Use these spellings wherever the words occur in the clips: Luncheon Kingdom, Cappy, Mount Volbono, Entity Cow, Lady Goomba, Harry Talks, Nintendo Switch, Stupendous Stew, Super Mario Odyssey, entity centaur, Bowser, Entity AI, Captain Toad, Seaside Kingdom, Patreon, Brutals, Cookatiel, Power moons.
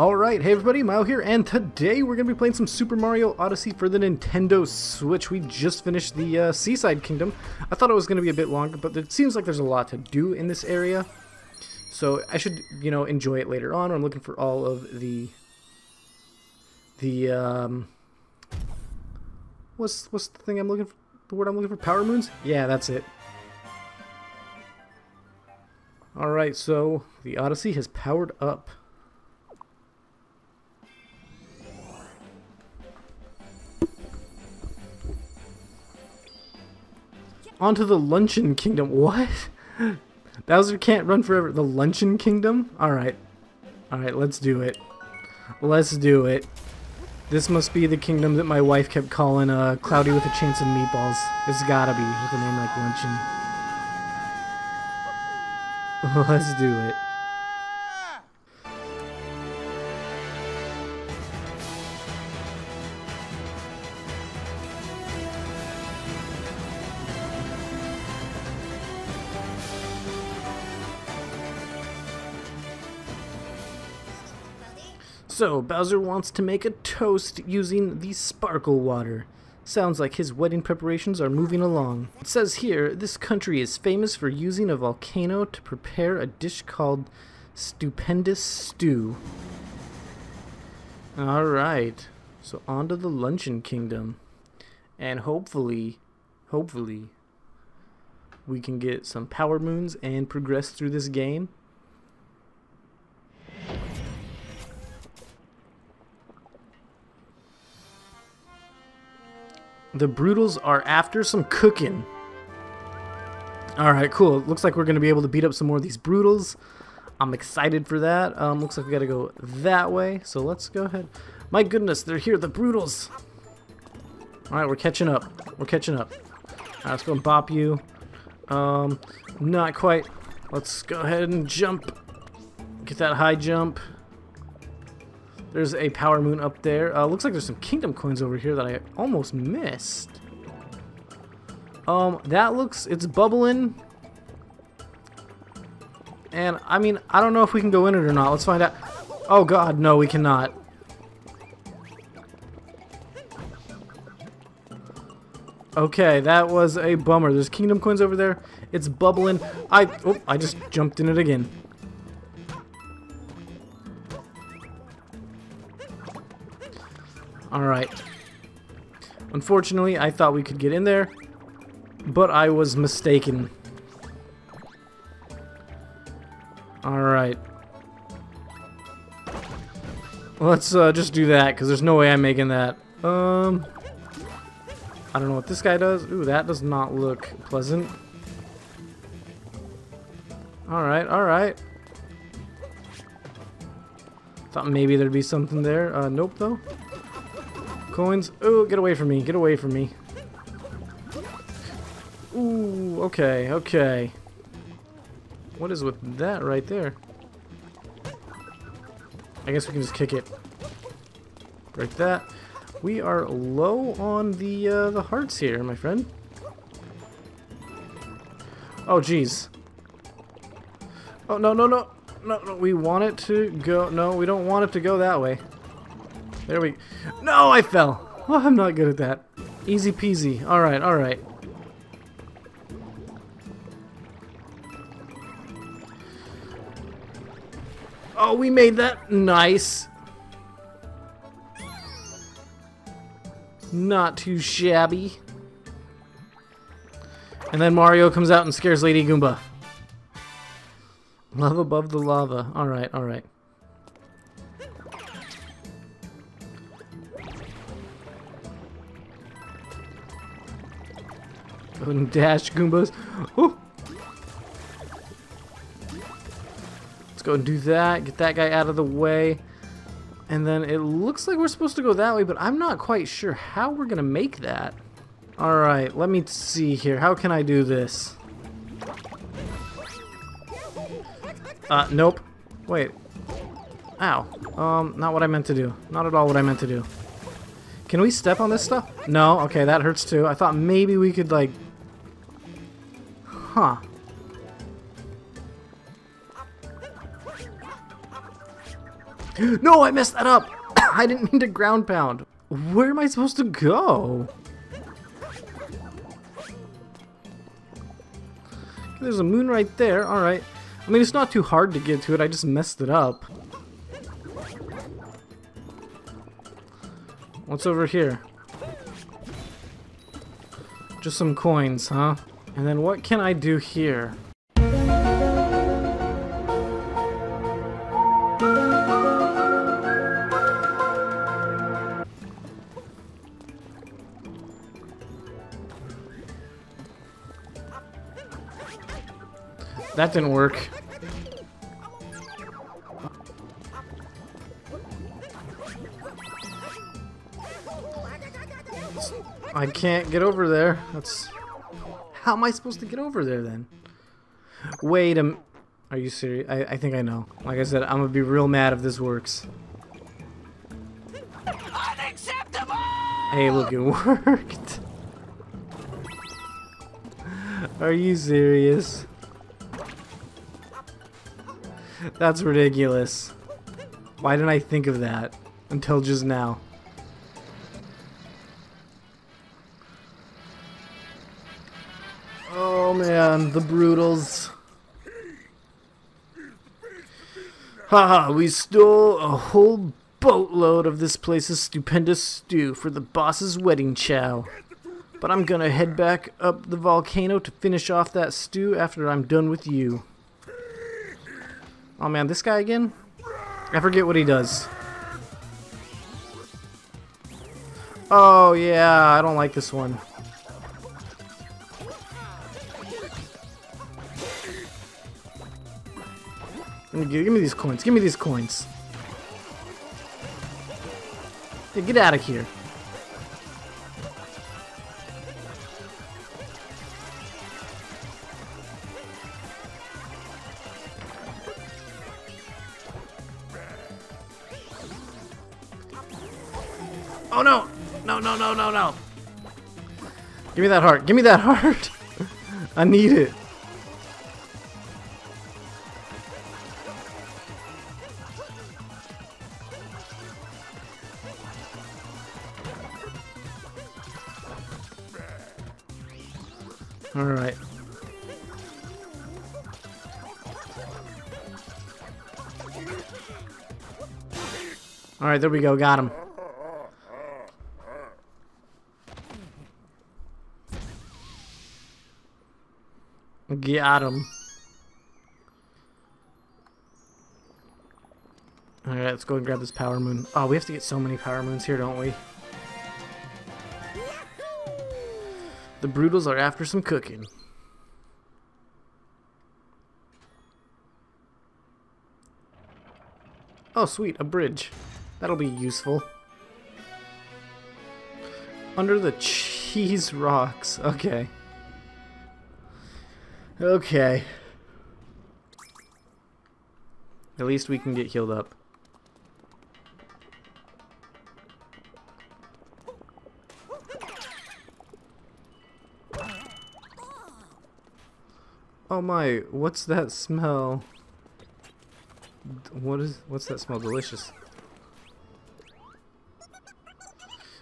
Alright, hey everybody, Mao here, and today we're going to be playing some Super Mario Odyssey for the Nintendo Switch. We just finished the Seaside Kingdom. I thought it was going to be a bit longer, but it seems like there's a lot to do in this area. So I should, you know, enjoy it later on. I'm looking for all of what's the thing I'm looking for? The word I'm looking for? Power moons? Yeah, that's it. Alright, so the Odyssey has powered up. Onto the Luncheon Kingdom. What? Bowser can't run forever. The Luncheon Kingdom? Alright. Alright, let's do it. Let's do it. This must be the kingdom that my wife kept calling Cloudy with a Chance of Meatballs. It's gotta be with a name like Luncheon. Let's do it. So, Bowser wants to make a toast using the sparkle water. Sounds like his wedding preparations are moving along. It says here, this country is famous for using a volcano to prepare a dish called Stupendous Stew. Alright, so on to the Luncheon Kingdom. And hopefully, we can get some power moons and progress through this game. The Brutals are after some cooking. Alright, cool. Looks like we're going to be able to beat up some more of these Brutals. I'm excited for that. Looks like we got to go that way. So let's go ahead. My goodness, they're here, the Brutals. Alright, we're catching up. We're catching up. Alright, let's go and bop you. Not quite. Let's go ahead and jump. Get that high jump. There's a power moon up there. Looks like there's some kingdom coins over here that I almost missed. That looks... it's bubbling. And, I mean, I don't know if we can go in it or not. Let's find out. Oh, God, no, we cannot. Okay, that was a bummer. There's kingdom coins over there. It's bubbling. I just jumped in it again. Alright. Unfortunately, I thought we could get in there, but I was mistaken. Alright. Let's just do that, because there's no way I'm making that. I don't know what this guy does. Ooh, that does not look pleasant. Alright, alright. Thought maybe there'd be something there. Nope, though. Coins. Oh, get away from me. Get away from me. Ooh, okay, okay. What is with that right there? I guess we can just kick it. Break that. We are low on the hearts here, my friend. Oh, jeez. Oh, no, no, no. No, no, we want it to go. No, we don't want it to go that way. There we... No, I fell! Oh, I'm not good at that. Easy peasy. Alright, alright. Oh, we made that! Nice! Not too shabby. And then Mario comes out and scares Lady Goomba. Love above the lava. Alright, alright. And dash Goombas. Ooh. Let's go and do that. Get that guy out of the way. And then it looks like we're supposed to go that way, but I'm not quite sure how we're going to make that. Alright, let me see here. How can I do this? Nope. Wait. Ow. Not what I meant to do. Not at all what I meant to do. Can we step on this stuff? No? Okay, that hurts too. I thought maybe we could, like... Huh. No, I messed that up! I didn't mean to ground pound. Where am I supposed to go? There's a moon right there, alright. I mean, it's not too hard to get to it, I just messed it up. What's over here? Just some coins, huh? And then what can I do here? That didn't work. I can't get over there. That's... How am I supposed to get over there then? Wait a... Are you serious? I think I know. Like I said, I'm gonna be real mad if this works. Unacceptable! Hey, look, it worked. Are you serious? That's ridiculous. Why didn't I think of that until just now? Oh man, the Brutals. Haha, we stole a whole boatload of this place's stupendous stew for the boss's wedding chow. But I'm gonna head back up the volcano to finish off that stew after I'm done with you. Oh man, this guy again? I forget what he does. Oh yeah, I don't like this one. Give me these coins, give me these coins. Hey, get out of here. Oh no! No, no, no, no, no! Give me that heart. Give me that heart! I need it. Alright. Alright, there we go. Got him. Got him. Alright, let's go and grab this power moon. Oh, we have to get so many power moons here, don't we? The Brutals are after some cooking. Oh, sweet, a bridge. That'll be useful. Under the cheese rocks. Okay. Okay. At least we can get healed up. Oh my, what's that smell? What's that smell? Delicious.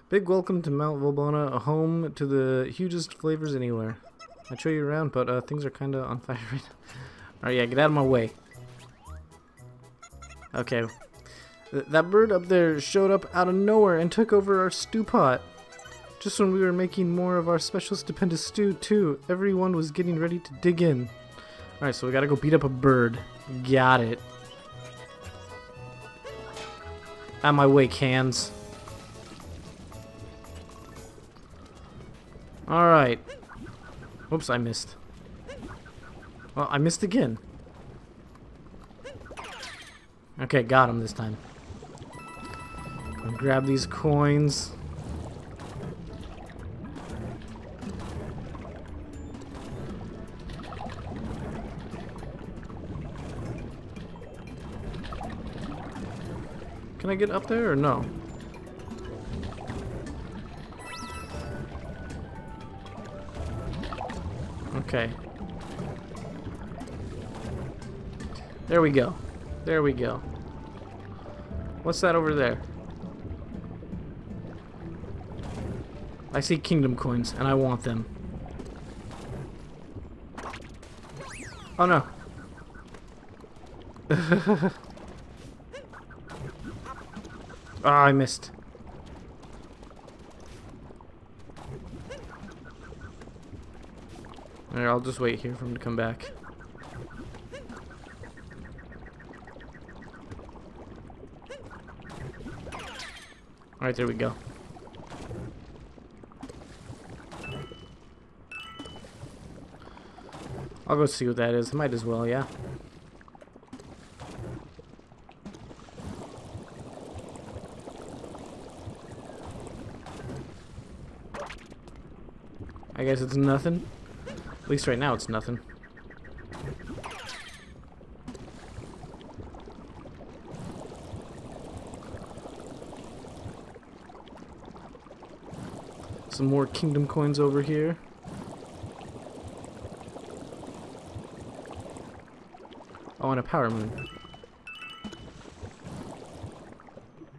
Big welcome to Mount Volbono, a home to the hugest flavors anywhere. I'd show you around, but things are kind of on fire right now. Alright, yeah, get out of my way. Okay. That bird up there showed up out of nowhere and took over our stew pot. Just when we were making more of our special stupendous stew, too, everyone was getting ready to dig in. Alright, so we gotta go beat up a bird. Got it. Out of my way, cans. Alright. Oops, I missed. Well, I missed again. Okay, got him this time. I'll grab these coins. Can I get up there or no? Okay. There we go. There we go. What's that over there? I see Kingdom Coins, and I want them. Oh no. Ah, oh, I missed. Alright, I'll just wait here for him to come back. Alright, there we go. I'll go see what that is. Might as well, yeah. I guess it's nothing. At least right now it's nothing. Some more Kingdom Coins over here. Oh, and a power moon. Oh,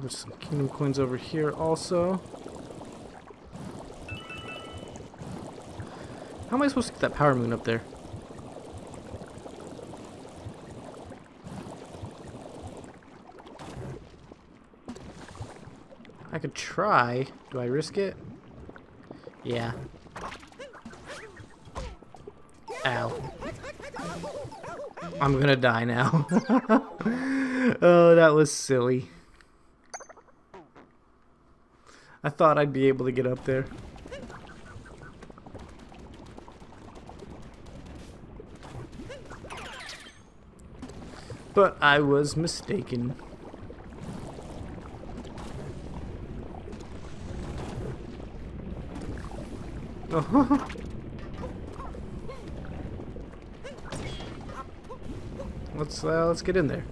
there's some Kingdom Coins over here also. How am I supposed to get that power moon up there? I could try. Do I risk it? Yeah. Ow. I'm gonna die now. Oh, that was silly. I thought I'd be able to get up there. But I was mistaken. Let's get in there.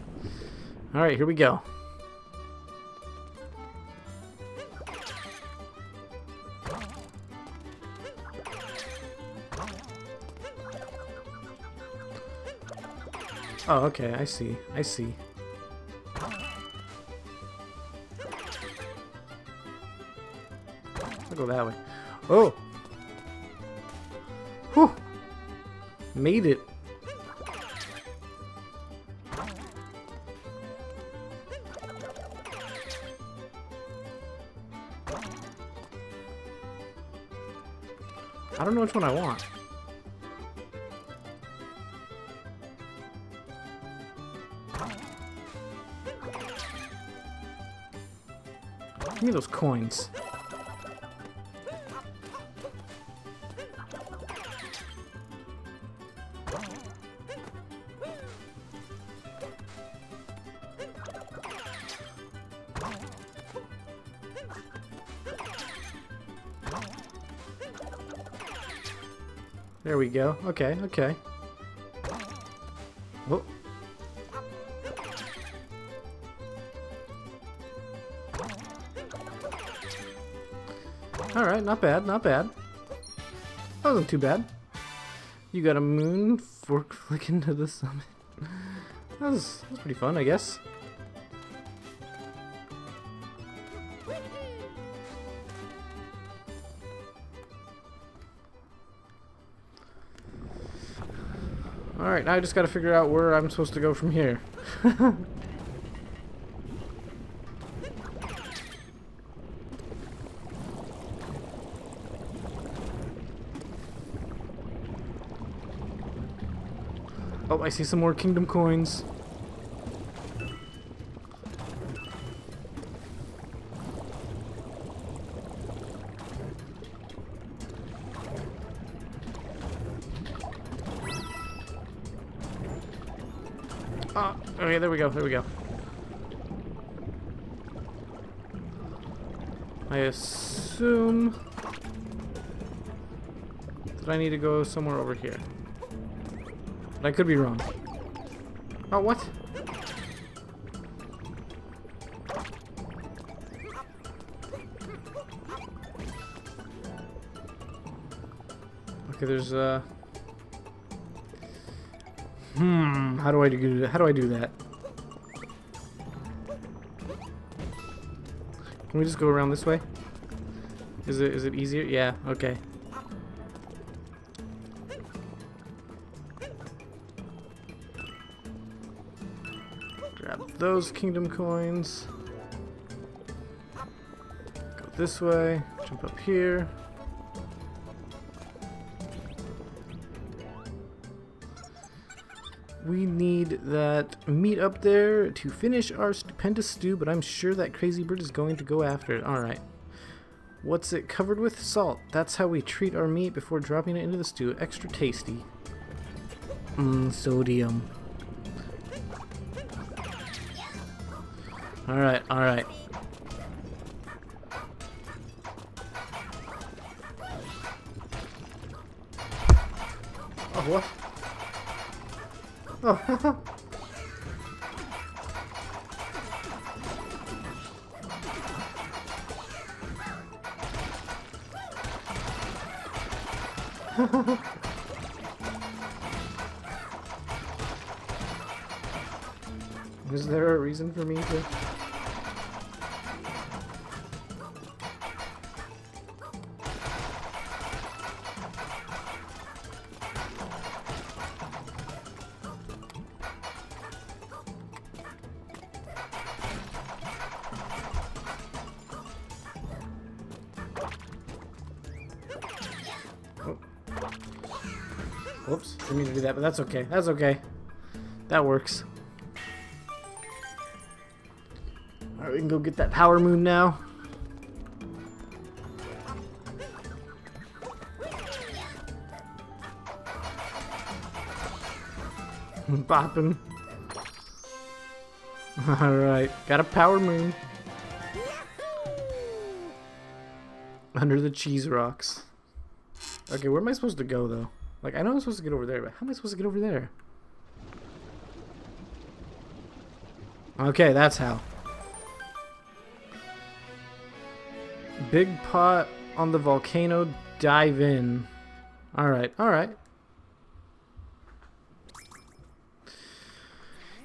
All right, here we go. Oh, okay. I see. I see. I'll go that way. Oh. Whew. Made it. I don't know which one I want. Give me those coins. There we go. Okay, okay. Whoa. All right, not bad, not bad. That wasn't too bad. You got a moon fork flicking to the summit. That was pretty fun, I guess. Alright, now I just gotta figure out where I'm supposed to go from here. Oh, I see some more Kingdom Coins. Oh, okay, there we go, there we go. I assume that I need to go somewhere over here. But I could be wrong. Oh, what? Okay, there's How do I do that? Can we just go around this way? Is it easier? Yeah, okay. Grab those kingdom coins. Go this way, jump up here. We need that meat up there to finish our stupendous stew, but I'm sure that crazy bird is going to go after it. Alright. What's it covered with? Salt. That's how we treat our meat before dropping it into the stew. Extra tasty. Sodium. Alright, alright. Oh, what? Oh, haha. Is there a reason for me to... Whoops, didn't mean to do that, but that's okay. That's okay. That works. Alright, we can go get that power moon now. Bopping. Alright, got a power moon. Under the cheese rocks. Okay, where am I supposed to go, though? Like, I know I'm supposed to get over there, but how am I supposed to get over there? Okay, that's how. Big pot on the volcano, dive in. Alright, alright.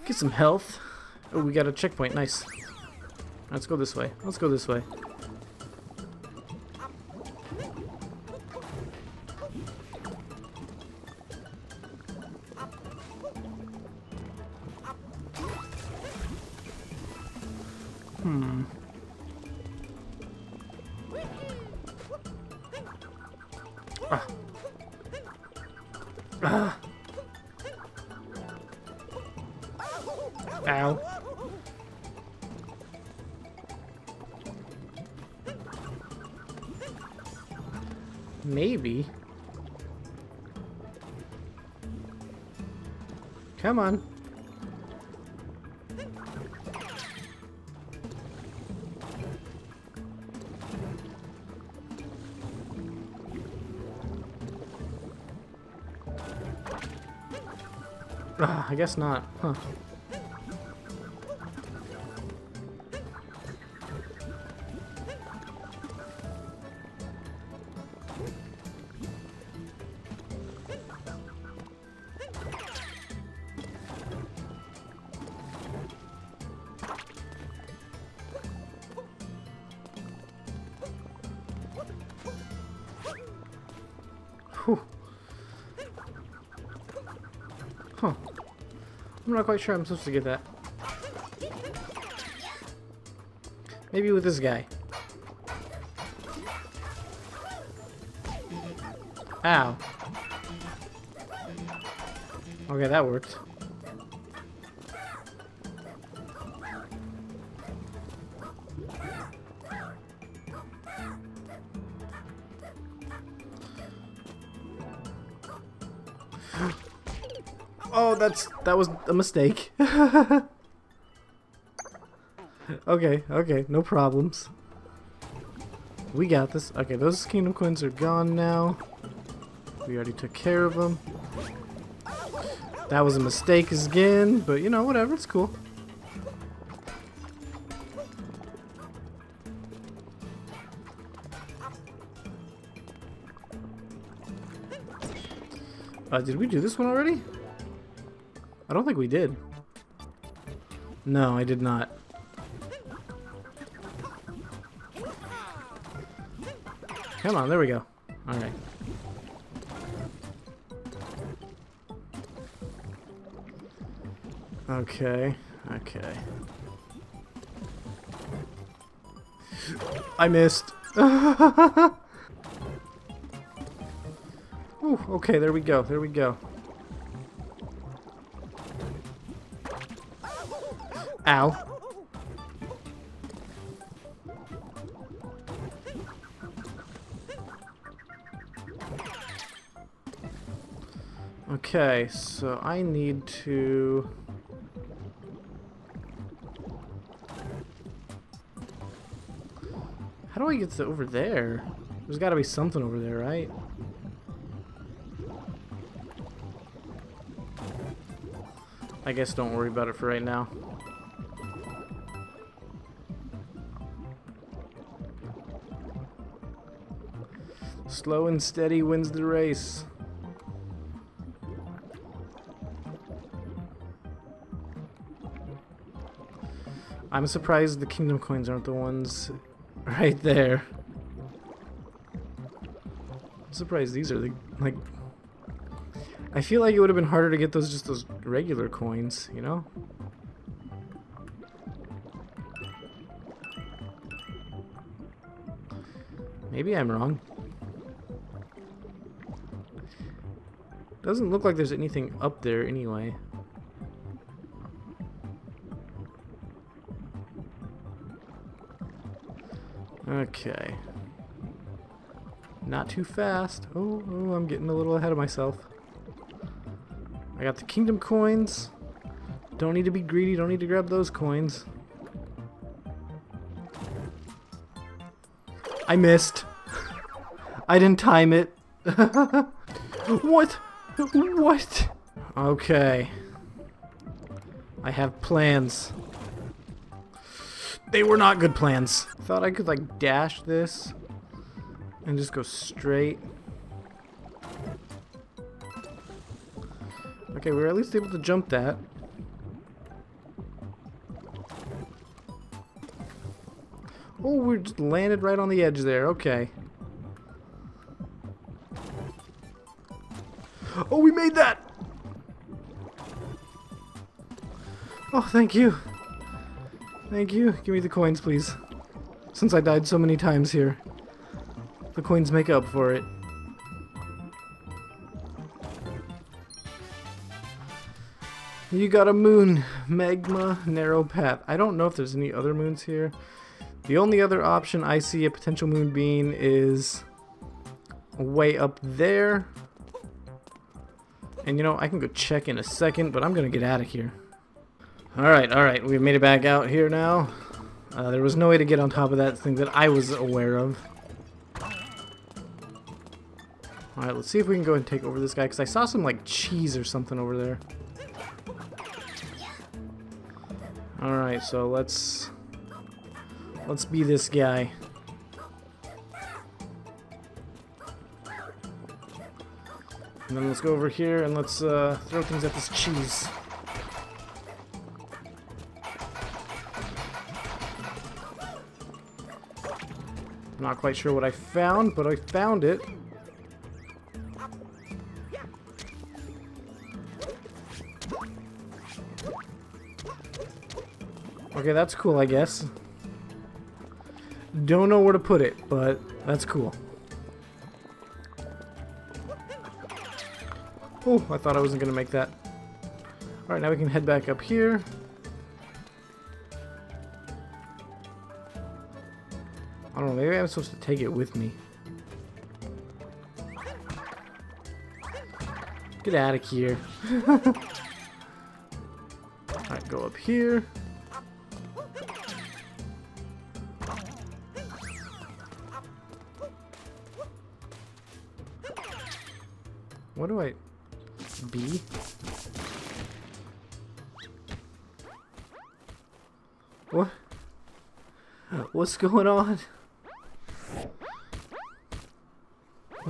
Get some health. Oh, we got a checkpoint, nice. Let's go this way, let's go this way. Ow. Maybe. Come on. I guess not, huh? Whew. Huh. I'm not quite sure I'm supposed to get that. Maybe with this guy. Ow. Okay, that worked. Oh, that was a mistake. Okay, okay, no problems. We got this. Okay, those kingdom coins are gone now. We already took care of them. That was a mistake again, but you know, whatever, it's cool. Did we do this one already? I don't think we did. No, I did not. Come on, there we go. Alright. Okay, okay. I missed. Ooh, okay, there we go, there we go. Ow. Okay, so I need to... How do I get to over there? There's gotta be something over there, right? I guess don't worry about it for right now. Slow and steady wins the race. I'm surprised the Kingdom Coins aren't the ones right there. I'm surprised these are the, like... I feel like it would have been harder to get those, just those regular coins, you know? Maybe I'm wrong. Doesn't look like there's anything up there anyway. Okay. Not too fast. Oh, oh, I'm getting a little ahead of myself. I got the Kingdom Coins. Don't need to be greedy. Don't need to grab those coins. I missed. I didn't time it. What? What? Okay. I have plans. They were not good plans. I thought I could like dash this and just go straight. Okay, we were at least able to jump that. Oh, we just landed right on the edge there. Okay. Oh, we made that! Oh, thank you. Thank you. Give me the coins, please. Since I died so many times here, the coins make up for it. You got a moon. Magma, narrow path. I don't know if there's any other moons here. The only other option I see a potential moon being is way up there. And you know, I can go check in a second, but I'm gonna get out of here. Alright, alright, we've made it back out here now. There was no way to get on top of that thing that I was aware of. Alright, let's see if we can go and take over this guy, because I saw some, like, cheese or something over there. Alright, so let's be this guy. And then let's go over here and let's throw things at this cheese. I'm not quite sure what I found, but I found it. Okay, that's cool, I guess. Don't know where to put it, but that's cool. Oh, I thought I wasn't going to make that. Alright, now we can head back up here. I don't know, maybe I'm supposed to take it with me. Get out of here. Alright, go up here. What do I... B? What? What's going on?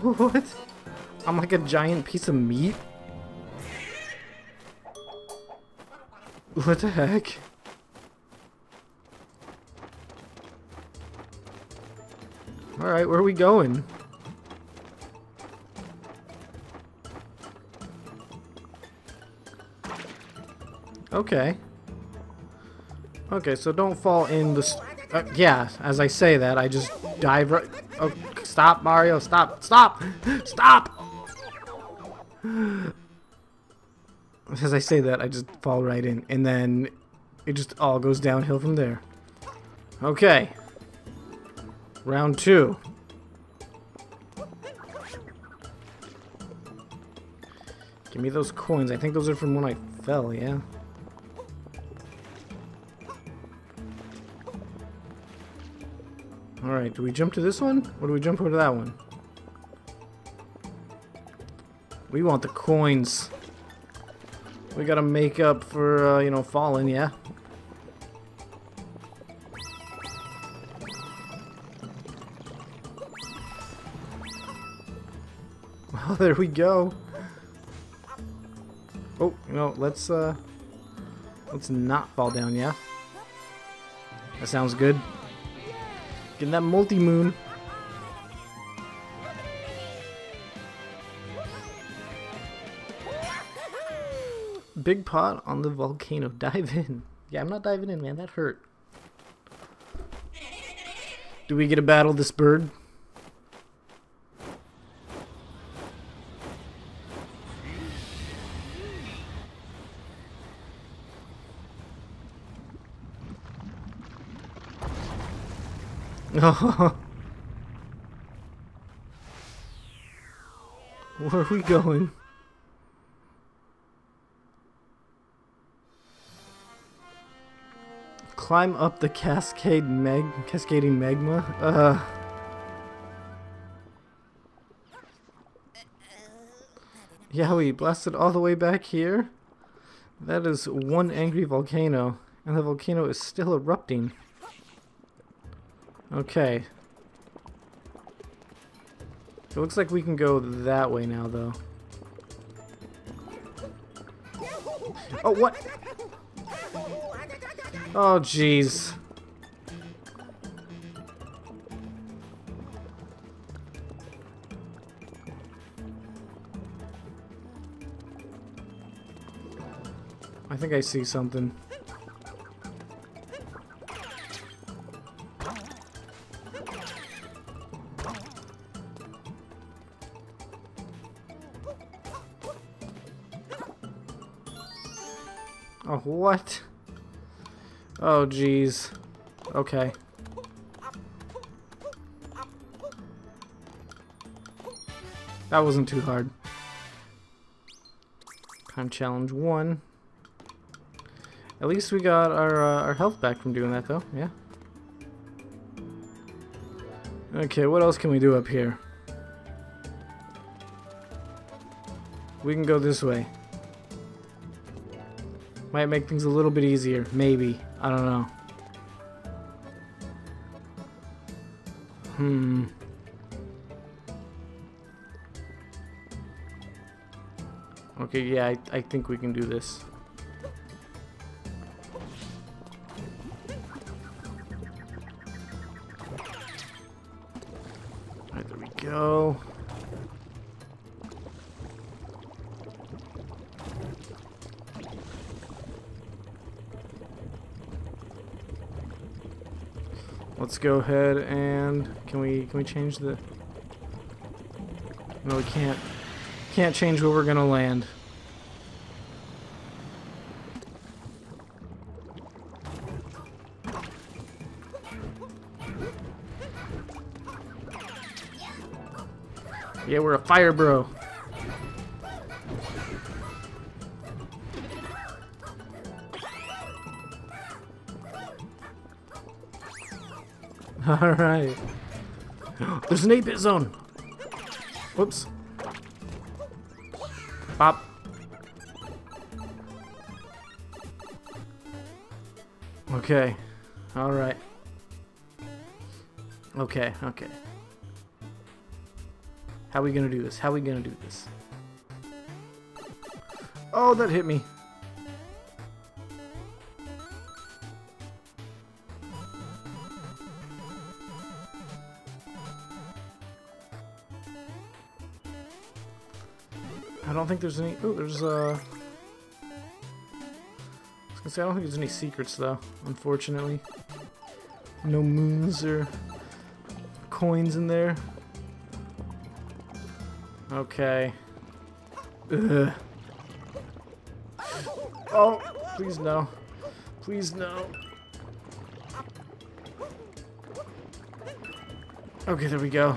What? I'm like a giant piece of meat? What the heck? Alright, where are we going? Okay. Okay, so don't fall in the... yeah, as I say that, I just dive right... Oh, stop, Mario, stop, stop, stop! As I say that, I just fall right in, and then it just all goes downhill from there. Okay. Round two. Give me those coins. I think those are from when I fell, yeah? Alright, do we jump to this one? Or do we jump over to that one? We want the coins. We gotta make up for, you know, falling, yeah? Well, there we go. Oh, you know, let's not fall down, yeah? That sounds good. Getting that multi-moon. Big pot on the volcano. Dive in. Yeah, I'm not diving in, man. That hurt. Do we get to battle this bird? Oh. Where are we going? Climb up the cascading magma. Yeah, we blasted all the way back here. That is one angry volcano, and the volcano is still erupting. Okay. It looks like we can go that way now, though. Oh, what? Oh, jeez. I think I see something. Oh, what? Oh, jeez. Okay. That wasn't too hard. Time challenge 1. At least we got our health back from doing that, though. Yeah. Okay, what else can we do up here? We can go this way. Might make things a little bit easier, maybe. I don't know. Okay, yeah, I think we can do this. Alright, there we go. Let's go ahead and can we change the? No, we can't. Can't change where we're gonna land. Yeah, we're a fire bro. Alright. There's an 8-bit zone! Whoops. Pop. Okay. Alright. Okay, okay. How are we gonna do this? How are we gonna do this? Oh, that hit me. think there's any... Ooh, there's I was gonna say, I don't think there's any secrets, though, unfortunately. No moons or coins in there. Okay. Ugh. Oh, please no. Please no. Okay, there we go.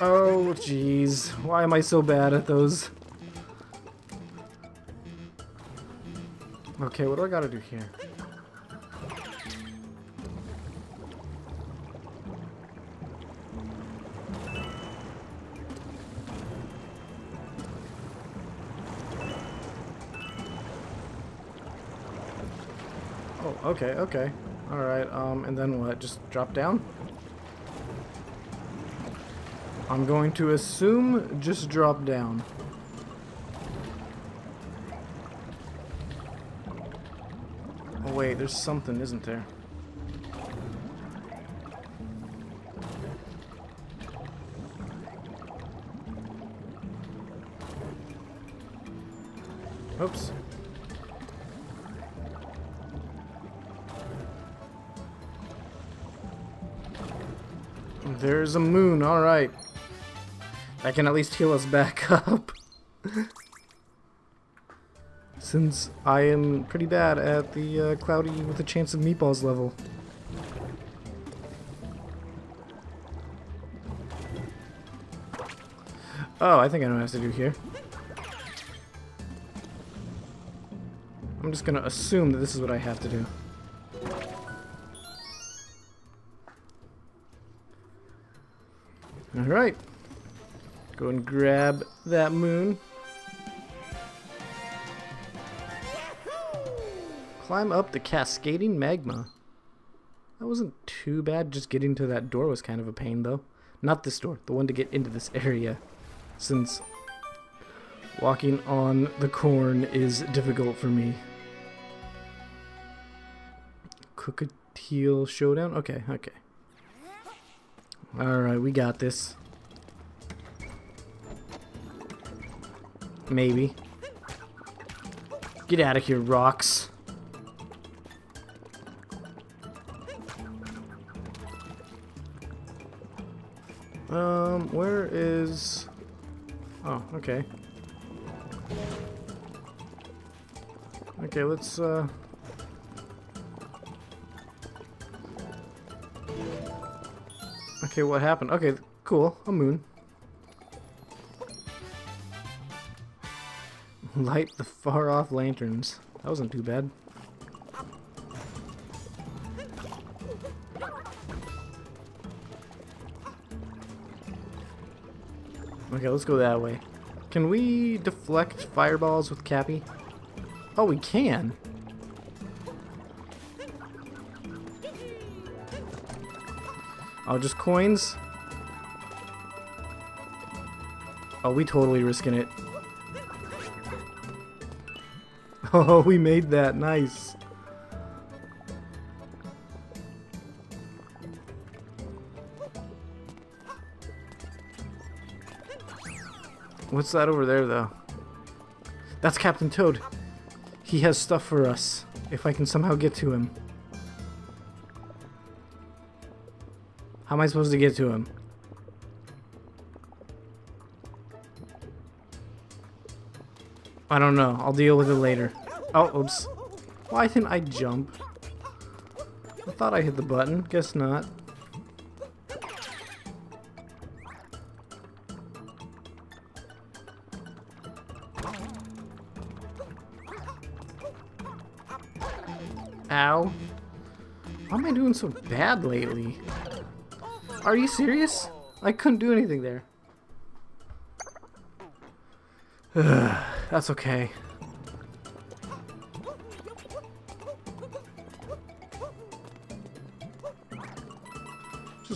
Oh, jeez. Why am I so bad at those? Okay, what do I gotta do here? Oh, okay, okay. Alright, and then what? Just drop down? I'm going to assume just drop down. Oh wait, there's something, isn't there? Oops. There's a moon, alright. That can at least heal us back up. Since I am pretty bad at the Cloudy with a Chance of Meatballs level. Oh, I think I know what I have to do here. I'm just gonna assume that this is what I have to do. Alright. Go and grab that moon. Climb up the cascading magma. That wasn't too bad. Just getting to that door was kind of a pain, though. Not this door, the one to get into this area, since walking on the corn is difficult for me. Cookatiel showdown? Okay, okay. Alright, we got this. Maybe. Get out of here, rocks. Where is... Oh, okay. Okay, let's, Okay, what happened? Okay, cool. A moon. Light the far-off lanterns. That wasn't too bad. Okay, let's go that way. Can we deflect fireballs with Cappy? Oh, we can! Oh, just coins? Oh, we totally risking it. Oh, we made that. Nice. What's that over there, though? That's Captain Toad. He has stuff for us, if I can somehow get to him. How am I supposed to get to him? I don't know. I'll deal with it later. Oh, oops. Why didn't I jump? I thought I hit the button. Guess not. Ow. Why am I doing so bad lately? Are you serious? I couldn't do anything there. Ugh, that's okay.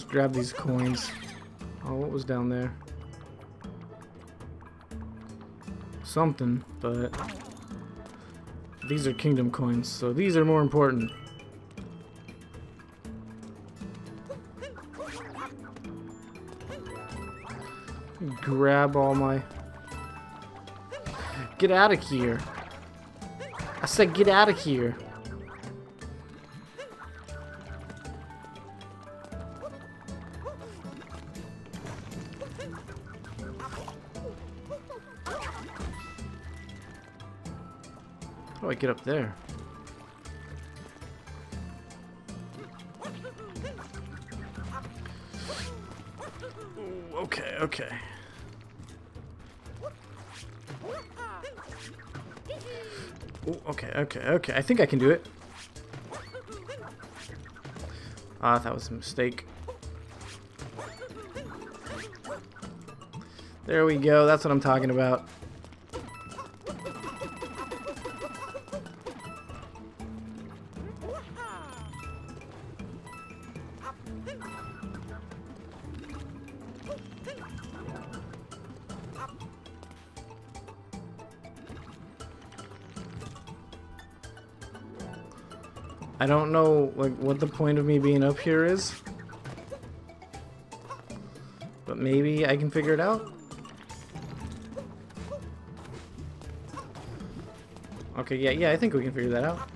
Grab these coins. Oh, what was down there? Something, but these are kingdom coins, so these are more important. Grab all my Get out of here. I said get out of here. How do I get up there? Okay, okay. Ooh, okay, okay, okay. I think I can do it. Ah, that was a mistake. There we go. That's what I'm talking about. I don't know, like, what the point of me being up here is, but maybe I can figure it out. Okay, yeah, I think we can figure that out.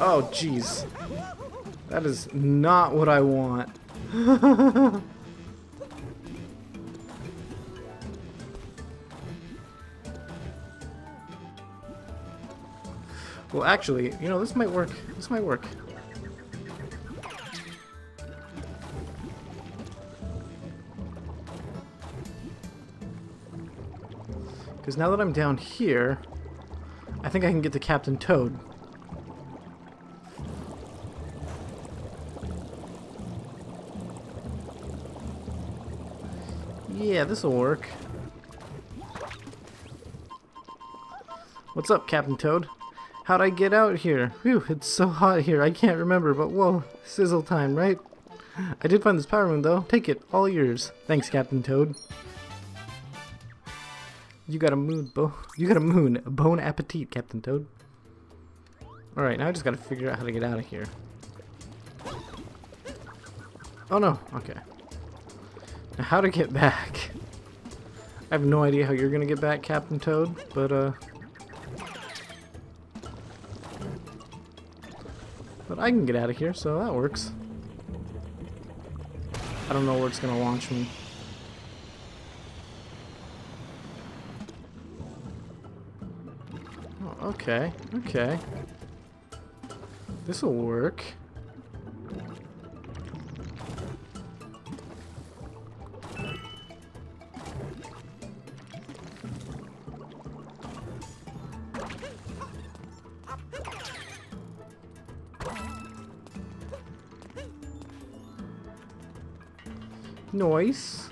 Oh, jeez. That is not what I want. Well, actually, you know, this might work. This might work. Because now that I'm down here, I think I can get to Captain Toad. Yeah, this'll work. What's up, Captain Toad? How'd I get out here? Whew, it's so hot here, I can't remember, but whoa, sizzle time, right? I did find this power moon, though. Take it, all yours. Thanks, Captain Toad. You got a moon, bon appetit, Captain Toad. Alright, now I just gotta figure out how to get out of here. Oh no, okay. Now, how to get back? I have no idea how you're gonna get back, Captain Toad, but but I can get out of here, so that works. I don't know where it's gonna launch me. Oh, okay, okay. This'll work. Noise.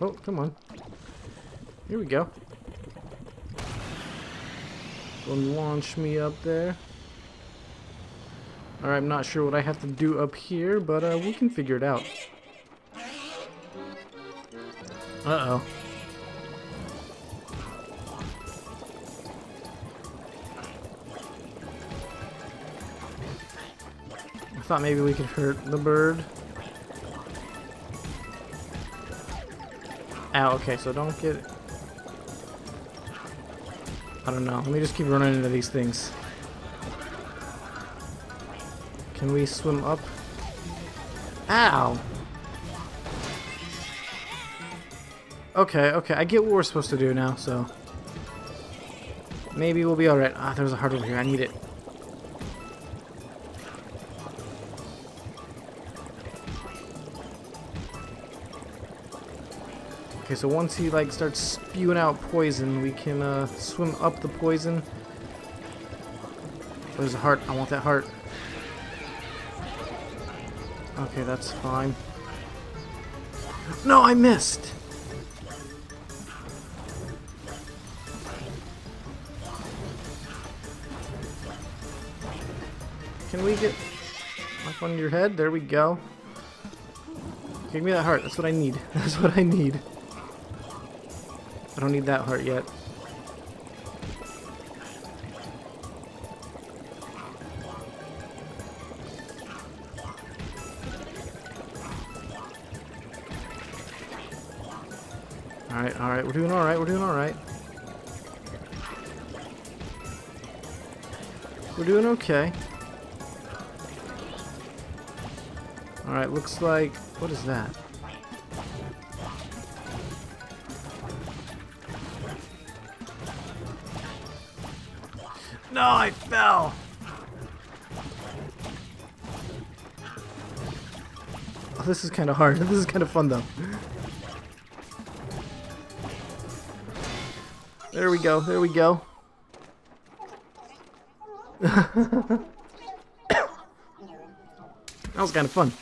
Oh, come on. Here we go. Don't launch me up there. Alright, I'm not sure what I have to do up here, but we can figure it out. Uh-oh. I thought maybe we could hurt the bird. Ow, okay, so don't get... I don't know. Let me just keep running into these things. Can we swim up? Ow! Okay, okay. I get what we're supposed to do now, so... Maybe we'll be alright. Ah, there's a heart over here. I need it. Okay, so once he like starts spewing out poison, we can swim up the poison. There's a heart. I want that heart. Okay, that's fine. No, I missed. Can we get up on your head? There we go. Give me that heart. That's what I need. That's what I need. I don't need that heart yet. Alright, we're doing alright, We're doing okay. Alright, looks like... what is that? No, I fell! Oh, this is kind of hard. This is kind of fun, though. There we go, That was kind of fun.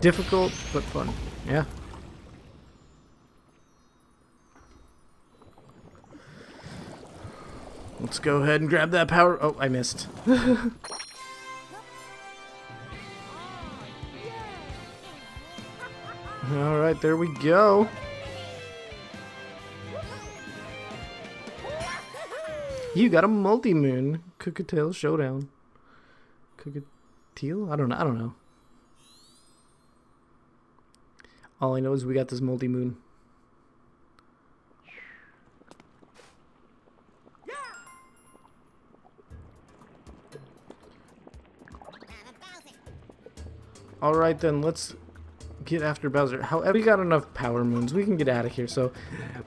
Difficult, but fun. Yeah. Let's go ahead and grab that power. Oh, I missed. Alright, there we go. You got a multi-moon. Cookatiel showdown. Cookatiel? I don't know. All I know is we got this multi-moon. Alright then, let's get after Bowser. However, we got enough power moons. We can get out of here, so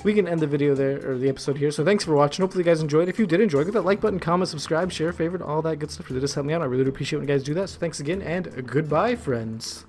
we can end the video there, or the episode here. So thanks for watching. Hopefully you guys enjoyed. If you did enjoy, hit that like button, comment, subscribe, share, favorite, all that good stuff. Really does help me out. I really do appreciate when you guys do that. So thanks again, and goodbye, friends.